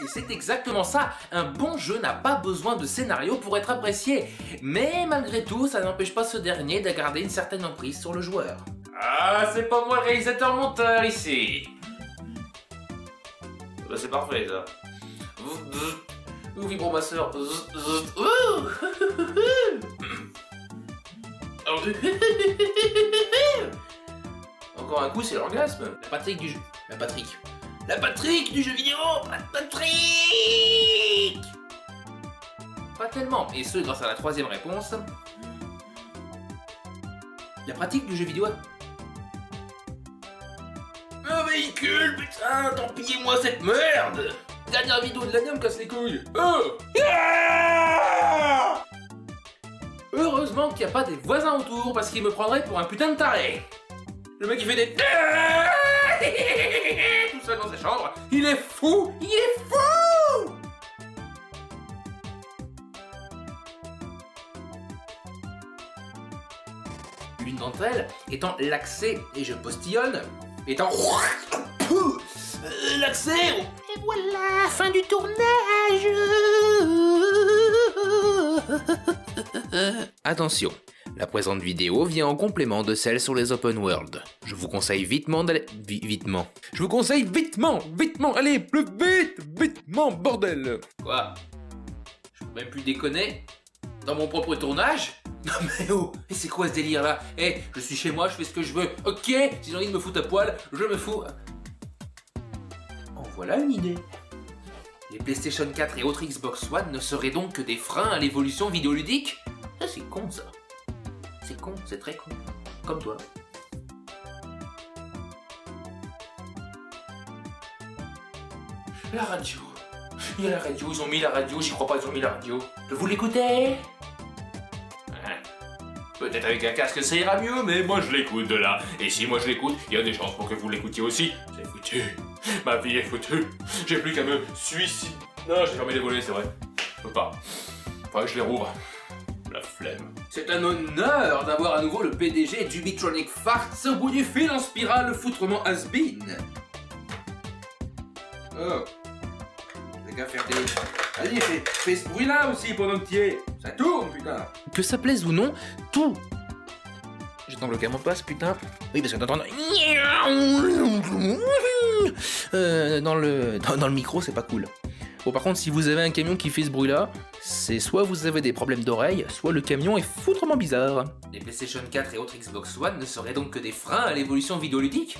Et c'est exactement ça, un bon jeu n'a pas besoin de scénario pour être apprécié, mais malgré tout, ça n'empêche pas ce dernier de garder une certaine emprise sur le joueur. Ah, c'est pas moi le réalisateur-monteur ici. Bah c'est parfait ça. Ou vibromasseur. Encore un coup, c'est l'orgasme. La Patrick du jeu vidéo. Patrick. Pas tellement, et ce grâce à la troisième réponse. La pratique du jeu vidéo. Un véhicule, putain, torpillez-moi cette merde. Dernière vidéo de l'année, on me casse les couilles. Heureusement qu'il n'y a pas des voisins autour parce qu'ils me prendraient pour un putain de taré. Le mec il fait des... tout seul dans sa chambre. Il est fou. Il est fou. L'une d'entre elles étant l'accès, et je postillonne, étant... l'accès. Et voilà, fin du tournage. Attention, la présente vidéo vient en complément de celle sur les open world. Je vous conseille vitement d'aller... Je vous conseille vitement, allez, plus vite, bordel. Quoi? Je peux même plus déconner? Dans mon propre tournage? Non mais oh, et c'est quoi ce délire là? Eh, hey, je suis chez moi, je fais ce que je veux, ok? Si j'ai envie de me foutre à poil, je me fous... En voilà une idée. Les PlayStation 4 et autres Xbox One ne seraient donc que des freins à l'évolution vidéoludique? Ça c'est con ça. C'est con, c'est très con. Comme toi. La radio. Il y a la radio, ils ont mis la radio, j'y crois pas, ils ont mis la radio. Vous l'écoutez? Peut-être avec un casque ça ira mieux, mais moi je l'écoute de là. Et si moi je l'écoute, il y a des chances pour que vous l'écoutiez aussi. C'est foutu. Ma vie est foutue. J'ai plus qu'à me suicider. Non, j'ai fermé les volets, c'est vrai. Je peux pas. Enfin, je les rouvre. La flemme. C'est un honneur d'avoir à nouveau le PDG d'Ubitronic Farts au bout du fil en spirale foutrement has-been. Oh. Les gars, faire des... Allez, fais ce bruit là aussi pendant que tu y es. Ça tourne, putain. Que ça plaise ou non, tout... J'attends le gamin passe, putain. Oui, parce que t'entends... Dans le micro, c'est pas cool. Bon, par contre, si vous avez un camion qui fait ce bruit-là, c'est soit vous avez des problèmes d'oreille, soit le camion est foutrement bizarre. Les PlayStation 4 et autres Xbox One ne seraient donc que des freins à l'évolution vidéoludique?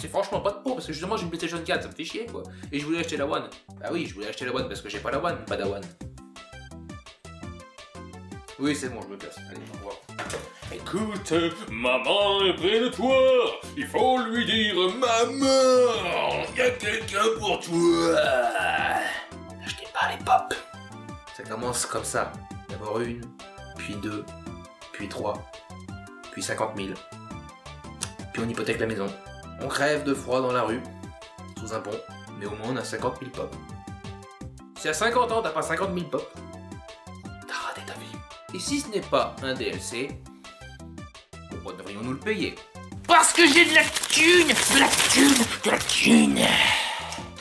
C'est franchement pas de peau, parce que justement j'ai une PlayStation 4, ça me fait chier quoi. Et je voulais acheter la One. Bah oui, je voulais acheter la One parce que j'ai pas la One, pas la One. Oui, c'est bon, je me casse. Allez, au revoir. Écoute, maman est près de toi. Il faut lui dire, maman, il y a quelqu'un pour toi. N'achetez pas les pop. Ça commence comme ça. D'abord une, puis deux, puis trois, puis 50 000. Puis on hypothèque la maison. On crève de froid dans la rue, sous un pont, mais au moins on a 50 000 pop. Si à 50 ans t'as pas 50 000 pop, t'as raté ta vie. Et si ce n'est pas un DLC, pourquoi devrions-nous le payer? Parce que j'ai de la thune,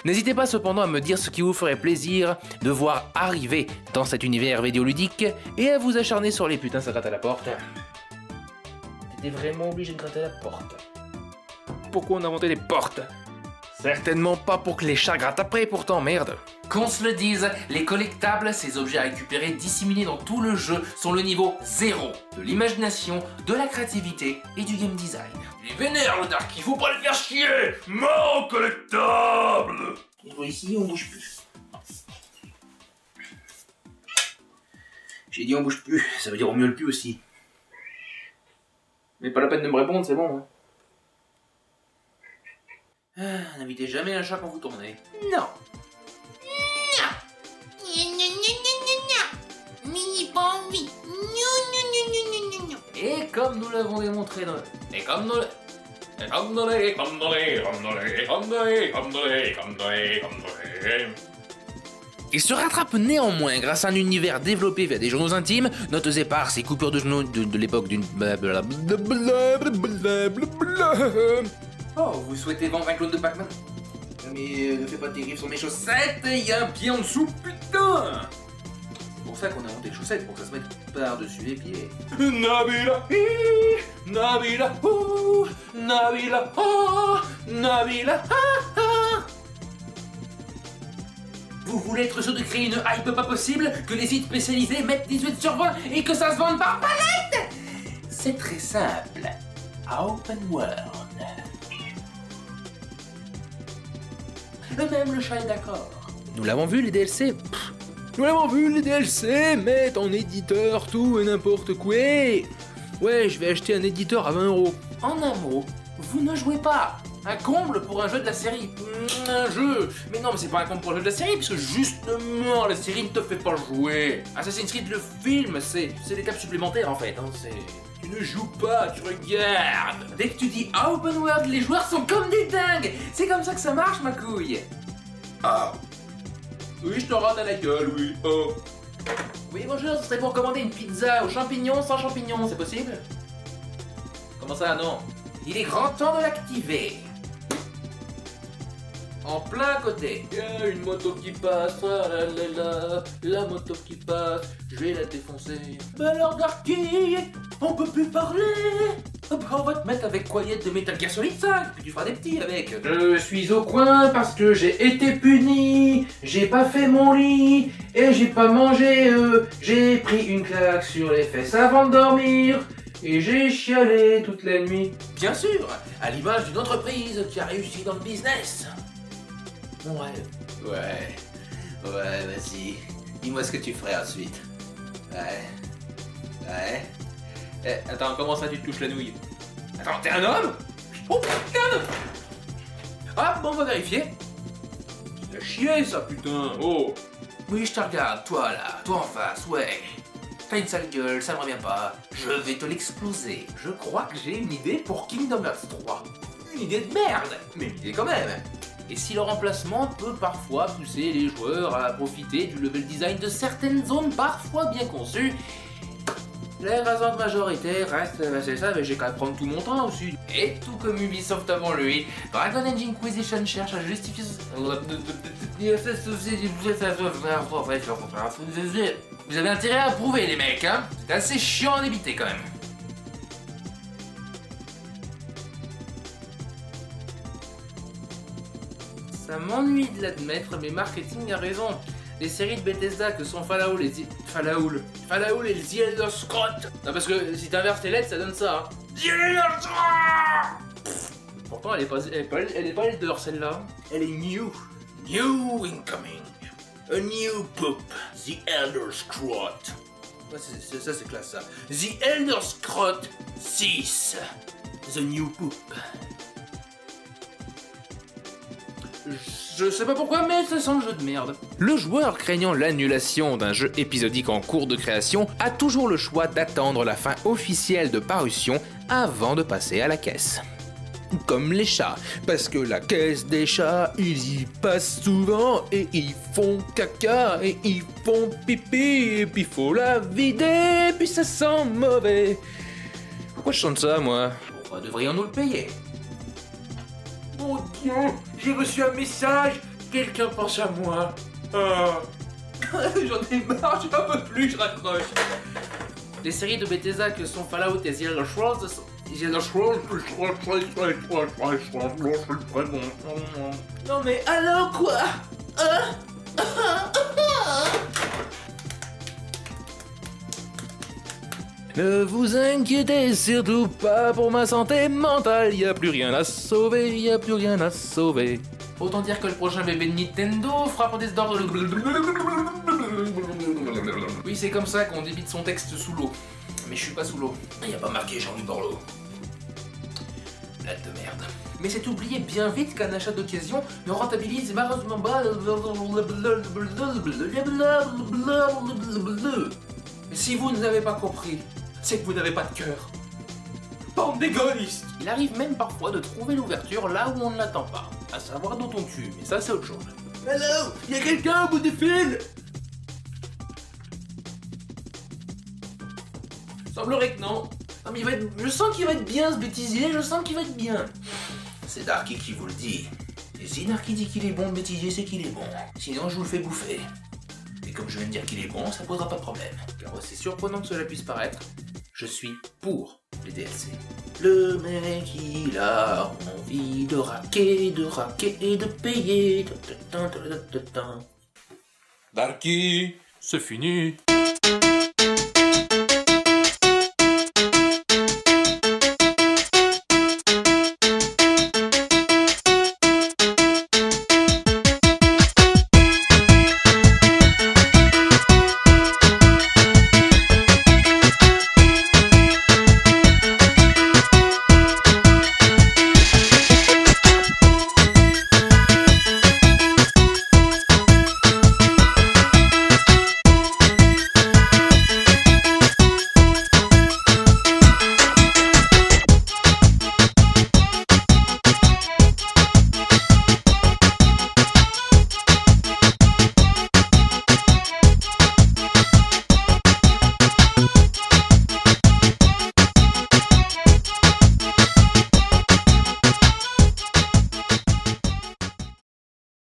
N'hésitez pas cependant à me dire ce qui vous ferait plaisir de voir arriver dans cet univers vidéoludique et à vous acharner sur les putains, ça gratte à la porte. T'étais vraiment obligé de gratter à la porte. Pourquoi on a inventé les portes? Certainement pas pour que les chats grattent après pourtant, merde. Qu'on se le dise, les collectables, ces objets à récupérer disséminés dans tout le jeu, sont le niveau 0 de l'imagination, de la créativité et du game design. Il est vénère le Dark, il faut pas le faire chier. Mort collectable. On est ici, on bouge plus. J'ai dit on bouge plus, ça veut dire on miaule plus aussi. Mais pas la peine de me répondre, c'est bon. Hein. N'invitez jamais un chat quand vous tournez. Non. Et comme nous l'avons démontré dans... Il se rattrape néanmoins grâce à un univers développé via des journaux intimes, notes éparses et coupures de journaux de l'époque d'une... Oh, vous souhaitez vendre un clone de Pac-Man? mais ne fais pas tes griffes sur mes chaussettes, il y a un pied en dessous, putain! C'est pour ça qu'on a monté les chaussettes, pour que ça se mette par-dessus les pieds. Nabila, hi, Nabila, ouh, Nabila, oh, Nabila, ah, ah. Vous voulez être sûr de créer une hype pas possible, que les sites spécialisés mettent 18 sur 20 et que ça se vende par palette? C'est très simple. Open World. Même le chat est d'accord. Nous l'avons vu les DLC. Pff, nous l'avons vu les DLC, mettre en éditeur tout et n'importe quoi. Ouais, je vais acheter un éditeur à 20 €. En un mot, vous ne jouez pas. Un comble pour un jeu de la série. Un jeu. Mais non, mais c'est pas un comble pour un jeu de la série, puisque justement, la série ne te fait pas jouer. Assassin's Creed, le film, c'est l'étape supplémentaire en fait. Hein, tu ne joues pas, tu regardes. Dès que tu dis Open World, les joueurs sont comme des dingues. C'est comme ça que ça marche, ma couille. Ah. Oui, je te rate à la gueule, oui. Oh. Oui, bonjour, ce serait pour commander une pizza aux champignons sans champignons, c'est possible? Comment ça, non? Il est grand temps de l'activer. En plein côté. Il y a une moto qui passe, la moto qui passe, je vais la défoncer. Bah alors Darky, on peut plus parler. Bah on va te mettre avec Quiet de Metal Gear Solid 5, puis tu feras des petits avec. Je suis au coin parce que j'ai été puni, j'ai pas fait mon lit, et j'ai pas mangé, j'ai pris une claque sur les fesses avant de dormir. Et j'ai chialé toute la nuit. Bien sûr, à l'image d'une entreprise qui a réussi dans le business. Mon rêve. Ouais, vas-y. Dis-moi ce que tu ferais ensuite. Ouais. Eh, attends, comment ça tu te touches la nouille? Attends, t'es un homme? Oh putain! Ah, bon, on va vérifier. C'est chier ça, putain. Oh. Oui, je te regarde, toi là, toi en face, ouais. T'as une sale gueule, ça me revient pas. Je vais te l'exploser. Je crois que j'ai une idée pour Kingdom Hearts 3. Une idée de merde, mais une idée quand même. Et si le remplacement peut parfois pousser les joueurs à profiter du level design de certaines zones parfois bien conçues, la rasante majorité reste c'est ça, mais j'ai qu'à prendre tout mon temps aussi. Et tout comme Ubisoft avant lui, Dragon Inquisition cherche à justifier... Vous avez intérêt à prouver les mecs, hein. C'est assez chiant à débiter quand même. Ça m'ennuie de l'admettre, mais marketing a raison. Les séries de Bethesda que sont Fallout et The Elder Scrolls. Non parce que si t'inverses les lettres, ça donne ça. Hein. The Elder Scrolls. Pourtant elle est pas Elder celle-là. Elle est new. New incoming. A new poop, The Elder Scrolls. Ouais, ça c'est classe ça. The Elder Scrolls 6, The new poop. Je sais pas pourquoi, mais ça sent le jeu de merde. Le joueur craignant l'annulation d'un jeu épisodique en cours de création a toujours le choix d'attendre la fin officielle de parution avant de passer à la caisse. Comme les chats, parce que la caisse des chats, ils y passent souvent et ils font caca et ils font pipi et puis faut la vider et puis ça sent mauvais. Pourquoi je chante ça moi? Pourquoi devrions-nous le payer? Mon Dieu, j'ai reçu un message. Quelqu'un pense à moi. J'en ai marre, j'en peux plus, je raccroche. Les séries de Bethesda que sont Fallout et The Elder Scrolls sont... Non mais alors quoi? Ne vous inquiétez surtout pas pour ma santé mentale, y a plus rien à sauver, y a plus rien à sauver. Autant dire que le prochain bébé de Nintendo fera pour des ordres. Oui, c'est comme ça qu'on débite son texte sous l'eau. Mais je suis pas sous l'eau. Il n'y a pas marqué Jean-Louis Borloo. Blague de merde. Mais c'est oublier bien vite qu'un achat d'occasion ne rentabilise malheureusement pas. Mais si vous ne l'avez pas compris, c'est que vous n'avez pas de cœur. Bande d'égoïstes! Il arrive même parfois de trouver l'ouverture là où on ne l'attend pas, à savoir dans ton cul, mais ça c'est autre chose. Hello! Il y a quelqu'un au bout du fil! Semblerait que non. Non mais il va être... Je sens qu'il va être bien ce bêtisier, je sens qu'il va être bien. C'est Darky qui vous le dit. Zinar qui dit qu'il est bon de bêtiser, c'est qu'il est bon. Sinon, je vous le fais bouffer. Et comme je viens de dire qu'il est bon, ça posera pas de problème. Car c'est surprenant que cela puisse paraître, je suis pour les DLC. Le mec, il a envie de raquer et de payer. Darky, c'est fini.